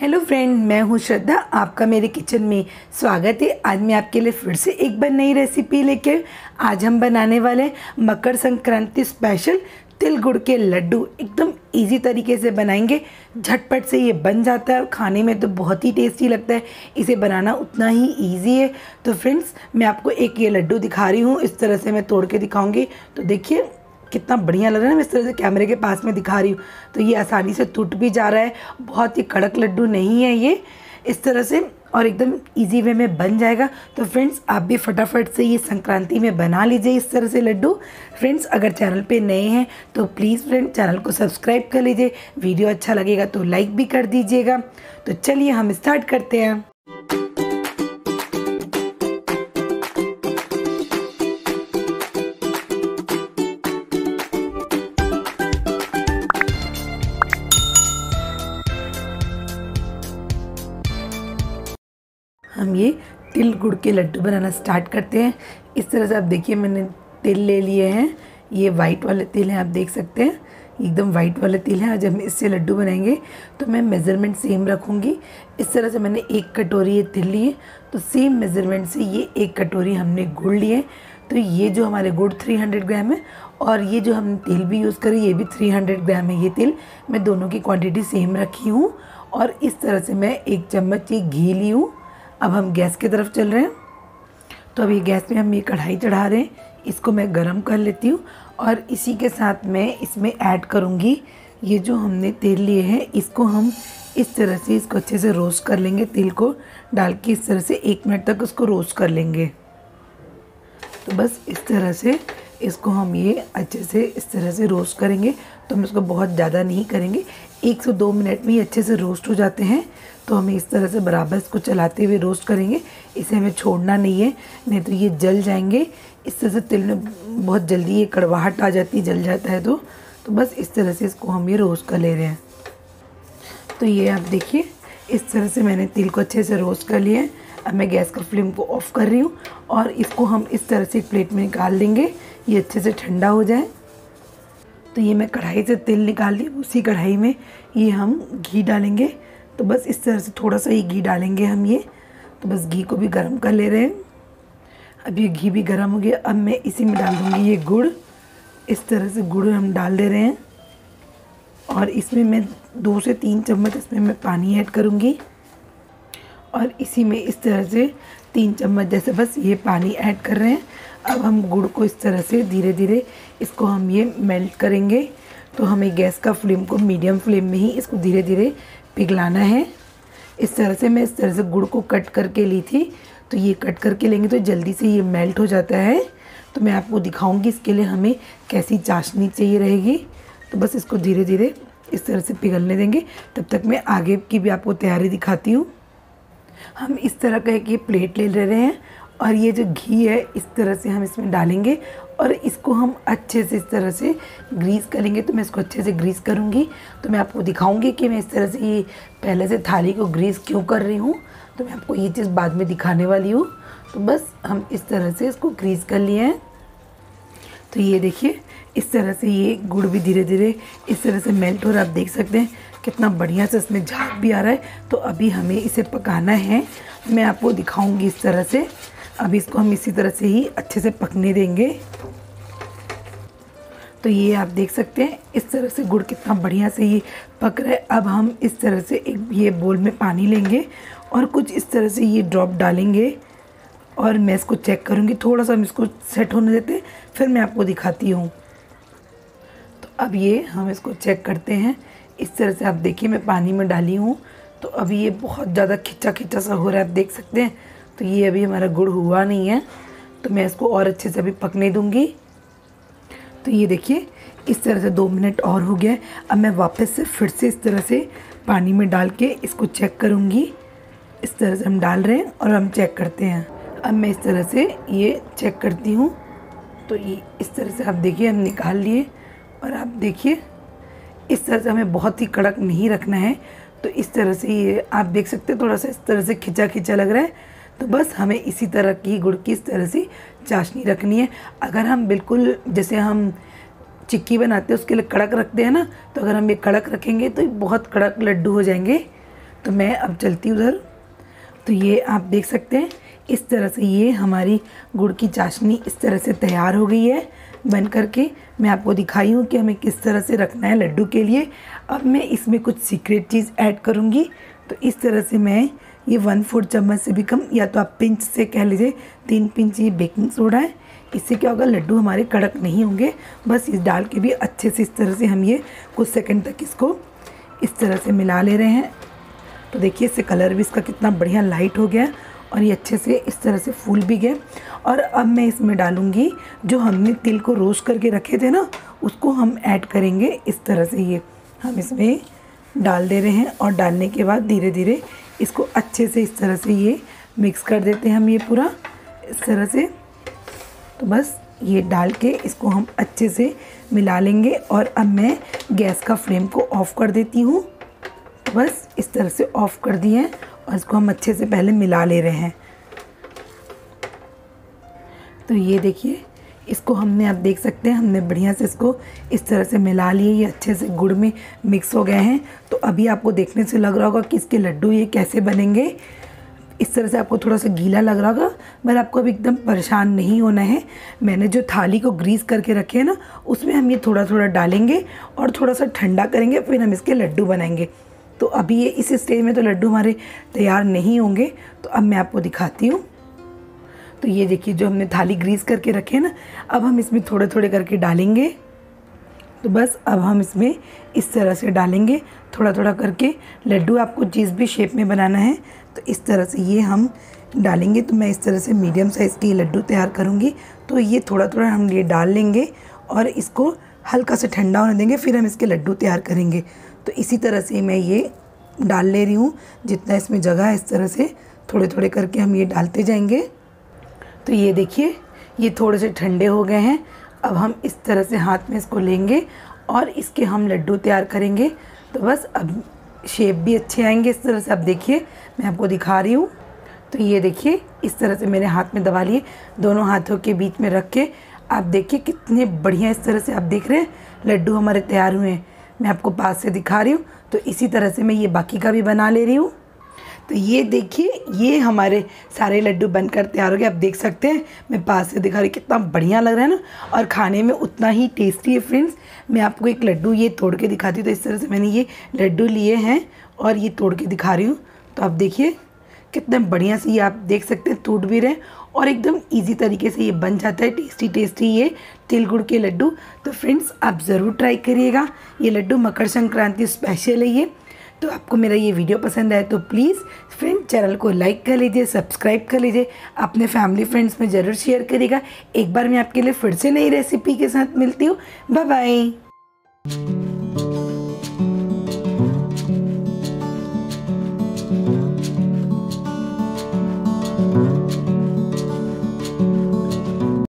Hello friend, मैं हूं श्रद्धा। आपका मेरे किचन में स्वागत है। आज मैं आपके लिए फिर से एक बार नई रेसिपी लेकर आज हम बनाने वाले हैं मकर संक्रांति स्पेशल तिल गुड़ के लड्डू। एकदम इजी तरीके से बनाएंगे, झटपट से ये बन जाता है और खाने में तो बहुत ही टेस्टी लगता है। इसे बनाना उतना ही इजी है। तो फ्रेंड्स, मैं आपको एक ये लड्डू दिखा रही हूँ, इस तरह से मैं तोड़ के दिखाऊँगी। तो देखिए कितना बढ़िया लग रहा है ना, मैं इस तरह से कैमरे के पास में दिखा रही हूँ। तो ये आसानी से टूट भी जा रहा है, बहुत ही कड़क लड्डू नहीं है ये, इस तरह से और एकदम इजी वे में बन जाएगा। तो फ्रेंड्स, आप भी फटाफट से ये संक्रांति में बना लीजिए इस तरह से लड्डू। फ्रेंड्स, अगर चैनल पे नए हैं तो प्लीज़ फ्रेंड चैनल को सब्सक्राइब कर लीजिए। वीडियो अच्छा लगेगा तो लाइक भी कर दीजिएगा। तो चलिए हम स्टार्ट करते हैं। हम ये तिल गुड़ के लड्डू बनाना स्टार्ट करते हैं। इस तरह से आप देखिए, मैंने तिल ले लिए हैं, ये वाइट वाले तिल हैं, आप देख सकते हैं एकदम वाइट वाले तिल हैं। जब हम इससे लड्डू बनाएंगे तो मैं मेज़रमेंट सेम रखूँगी। इस तरह से मैंने एक कटोरी ये तिल लिए, तो सेम मेज़रमेंट से ये एक कटोरी हमने गुड़ लिए। तो ये जो हमारे गुड़ 300 ग्राम है और ये जो हम तिल भी यूज़ करें ये भी 300 ग्राम है। ये तिल मैं दोनों की क्वान्टिटी सेम रखी हूँ। और इस तरह से मैं एक चम्मच ये घी ली हूँ। अब हम गैस की तरफ चल रहे हैं। तो अभी गैस में हम ये कढ़ाई चढ़ा रहे हैं, इसको मैं गरम कर लेती हूँ। और इसी के साथ मैं इसमें ऐड करूँगी ये जो हमने तेल लिए हैं, इसको हम इस तरह से इसको अच्छे से रोस्ट कर लेंगे। तेल को डाल के इस तरह से 1 मिनट तक उसको रोस्ट कर लेंगे। तो बस इस तरह से इसको हम ये अच्छे से इस तरह से रोस्ट करेंगे। तो हम इसको बहुत ज़्यादा नहीं करेंगे, 1 से 2 मिनट में ये अच्छे से रोस्ट हो जाते हैं। तो हमें इस तरह से बराबर इसको चलाते हुए रोस्ट करेंगे, इसे हमें छोड़ना नहीं है, नहीं तो ये जल जाएंगे। इस तरह से तिल में बहुत जल्दी ये कड़वाहट आ जाती है, जल जाता है। तो बस इस तरह से इसको हम ये रोस्ट कर ले रहे हैं। तो ये आप देखिए, इस तरह से मैंने तिल को अच्छे से रोस्ट कर लिया है। अब मैं गैस का फ्लेम को ऑफ़ कर रही हूँ और इसको हम इस तरह से एक प्लेट में निकाल देंगे, ये अच्छे से ठंडा हो जाए। तो ये मैं कढ़ाई से तेल निकाल ली, उसी कढ़ाई में ये हम घी डालेंगे। तो बस इस तरह से थोड़ा सा ये घी डालेंगे हम ये। तो बस घी को भी गर्म कर ले रहे हैं। अब ये घी भी गर्म हो गया। अब मैं इसी में डाल दूँगी ये गुड़। इस तरह से गुड़ हम डाल दे रहे हैं और इसमें मैं 2 से 3 चम्मच इसमें मैं पानी ऐड करूँगी। और इसी में इस तरह से 3 चम्मच जैसे बस ये पानी ऐड कर रहे हैं। अब हम गुड़ को इस तरह से धीरे धीरे इसको हम ये मेल्ट करेंगे। तो हमें गैस का फ्लेम को मीडियम फ्लेम में ही इसको धीरे धीरे पिघलाना है। इस तरह से मैं इस तरह से गुड़ को कट करके ली थी, तो ये कट करके लेंगे तो जल्दी से ये मेल्ट हो जाता है। तो मैं आपको दिखाऊँगी इसके लिए हमें कैसी चाशनी चाहिए रहेगी। तो बस इसको धीरे धीरे इस तरह से पिघलने देंगे। तब तक मैं आगे की भी आपको तैयारी दिखाती हूँ। हम इस तरह का एक ये प्लेट ले रहे हैं और ये जो घी है इस तरह से हम इसमें डालेंगे और इसको हम अच्छे से इस तरह से ग्रीस करेंगे। तो मैं इसको अच्छे से ग्रीस करूँगी। तो मैं आपको दिखाऊँगी कि मैं इस तरह से ये पहले से थाली को ग्रीस क्यों कर रही हूँ। तो मैं आपको ये चीज़ बाद में दिखाने वाली हूँ। तो बस हम इस तरह से इसको ग्रीस कर लिए हैं। तो ये देखिए, इस तरह से ये गुड़ भी धीरे धीरे इस तरह से मेल्ट हो रहा है। आप देख सकते हैं कितना बढ़िया से इसमें झाग भी आ रहा है। तो अभी हमें इसे पकाना है, मैं आपको दिखाऊंगी इस तरह से। अभी इसको हम इसी तरह से ही अच्छे से पकने देंगे। तो ये आप देख सकते हैं इस तरह से गुड़ कितना बढ़िया से ये पक रहा है। अब हम इस तरह से एक ये बोल में पानी लेंगे और कुछ इस तरह से ये ड्रॉप डालेंगे और मैं इसको चेक करूँगी। थोड़ा सा हम इसको सेट होने देते हैं, फिर मैं आपको दिखाती हूँ। तो अब ये हम इसको चेक करते हैं। इस तरह से आप देखिए, मैं पानी में डाली हूँ। तो अभी ये बहुत ज़्यादा खिंचा खिंचा सा हो रहा है, आप देख सकते हैं। तो ये अभी हमारा गुड़ हुआ नहीं है, तो मैं इसको और अच्छे से अभी पकने दूँगी। तो ये देखिए, इस तरह से 2 मिनट और हो गया है। अब मैं वापस से फिर से इस तरह से पानी में डाल के इसको चेक करूँगी। इस तरह से हम डाल रहे हैं और हम चेक करते हैं। अब मैं इस तरह से ये चेक करती हूँ। तो ये इस तरह से आप देखिए हम निकाल लिए। और आप देखिए इस तरह से हमें बहुत ही कड़क नहीं रखना है। तो इस तरह से ये आप देख सकते हैं थोड़ा सा इस तरह से खिंचा खिंचा लग रहा है। तो बस हमें इसी तरह की गुड़ की इस तरह से चाशनी रखनी है। अगर हम बिल्कुल जैसे हम चिक्की बनाते हैं उसके लिए कड़क रखते हैं ना, तो अगर हम ये कड़क रखेंगे तो बहुत कड़क लड्डू हो जाएंगे। तो मैं अब चलती उधर। तो ये आप देख सकते हैं इस तरह से ये हमारी गुड़ की चाशनी इस तरह से तैयार हो गई है बन करके। मैं आपको दिखाई हूँ कि हमें किस तरह से रखना है लड्डू के लिए। अब मैं इसमें कुछ सीक्रेट चीज़ ऐड करूँगी। तो इस तरह से मैं ये 1/4 चम्मच से भी कम, या तो आप पिंच से कह लीजिए 3 पिंच, ये बेकिंग सोडा है। इससे क्या होगा, लड्डू हमारे कड़क नहीं होंगे। बस इस डाल के भी अच्छे से इस तरह से हम ये कुछ सेकंड तक इसको इस तरह से मिला ले रहे हैं। तो देखिए इससे कलर भी इसका कितना बढ़िया लाइट हो गया और ये अच्छे से इस तरह से फूल भी गए। और अब मैं इसमें डालूँगी जो हमने तिल को रोस्ट करके रखे थे ना, उसको हम ऐड करेंगे। इस तरह से ये हम इसमें डाल दे रहे हैं और डालने के बाद धीरे धीरे इसको अच्छे से इस तरह से ये मिक्स कर देते हैं हम ये पूरा इस तरह से। तो बस ये डाल के इसको हम अच्छे से मिला लेंगे। और अब मैं गैस का फ्लेम को ऑफ़ कर देती हूँ। तो बस इस तरह से ऑफ़ कर दिए हैं और इसको हम अच्छे से पहले मिला ले रहे हैं। तो ये देखिए इसको हमने, आप देख सकते हैं हमने बढ़िया से इसको इस तरह से मिला लिए। ये अच्छे से गुड़ में मिक्स हो गए हैं। तो अभी आपको देखने से लग रहा होगा कि इसके लड्डू ये कैसे बनेंगे। इस तरह से आपको थोड़ा सा गीला लग रहा होगा, पर आपको अब एकदम परेशान नहीं होना है। मैंने जो थाली को ग्रीस करके रखे हैं ना, उसमें हम ये थोड़ा थोड़ा डालेंगे और थोड़ा सा ठंडा करेंगे, फिर हम इसके लड्डू बनाएंगे। तो अभी ये इस स्टेज में तो लड्डू हमारे तैयार नहीं होंगे। तो अब मैं आपको दिखाती हूँ। तो ये देखिए जो हमने थाली ग्रीस करके रखे हैं ना, अब हम इसमें थोड़े थोड़े करके डालेंगे। तो बस अब हम इसमें इस तरह से डालेंगे थोड़ा थोड़ा करके। लड्डू आपको जिस भी शेप में बनाना है तो इस तरह से ये हम डालेंगे। तो मैं इस तरह से मीडियम साइज़ के लड्डू तैयार करूँगी। तो ये थोड़ा थोड़ा हम ये डाल लेंगे और इसको हल्का सा ठंडा होने देंगे, फिर हम इसके लड्डू तैयार करेंगे। तो इसी तरह से मैं ये डाल ले रही हूँ, जितना इसमें जगह है इस तरह से थोड़े थोड़े करके हम ये डालते जाएंगे। तो ये देखिए ये थोड़े से ठंडे हो गए हैं। अब हम इस तरह से हाथ में इसको लेंगे और इसके हम लड्डू तैयार करेंगे। तो बस अब शेप भी अच्छे आएंगे इस तरह से। अब देखिए मैं आपको दिखा रही हूँ। तो ये देखिए इस तरह से मैंने हाथ में दबा लिए, दोनों हाथों के बीच में रख के। आप देखिए कितने बढ़िया इस तरह से आप देख रहे हैं लड्डू हमारे तैयार हुए हैं। मैं आपको पास से दिखा रही हूँ। तो इसी तरह से मैं ये बाकी का भी बना ले रही हूँ। तो ये देखिए ये हमारे सारे लड्डू बनकर तैयार हो गए। आप देख सकते हैं मैं पास से दिखा रही, कितना बढ़िया लग रहा है ना, और खाने में उतना ही टेस्टी है। फ्रेंड्स मैं आपको एक लड्डू ये तोड़ के दिखाती हूँ। तो इस तरह से मैंने ये लड्डू लिए हैं और ये तोड़ के दिखा रही हूँ। तो आप देखिए कितना बढ़िया से ये आप देख सकते हैं टूट भी रहे हैं और एकदम इजी तरीके से ये बन जाता है टेस्टी टेस्टी ये तिल गुड़ के लड्डू। तो फ्रेंड्स आप ज़रूर ट्राई करिएगा, ये लड्डू मकर संक्रांति स्पेशल है ये। तो आपको मेरा ये वीडियो पसंद आए तो प्लीज़ फ्रेंड चैनल को लाइक कर लीजिए, सब्सक्राइब कर लीजिए, अपने फैमिली फ्रेंड्स में ज़रूर शेयर करिएगा। एक बार मैं आपके लिए फिर से नई रेसिपी के साथ मिलती हूँ। Bye bye.